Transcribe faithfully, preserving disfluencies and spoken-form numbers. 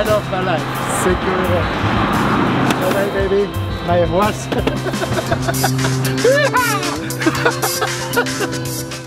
Ride of my life. Thank you very much. Bye bye, baby. My horse.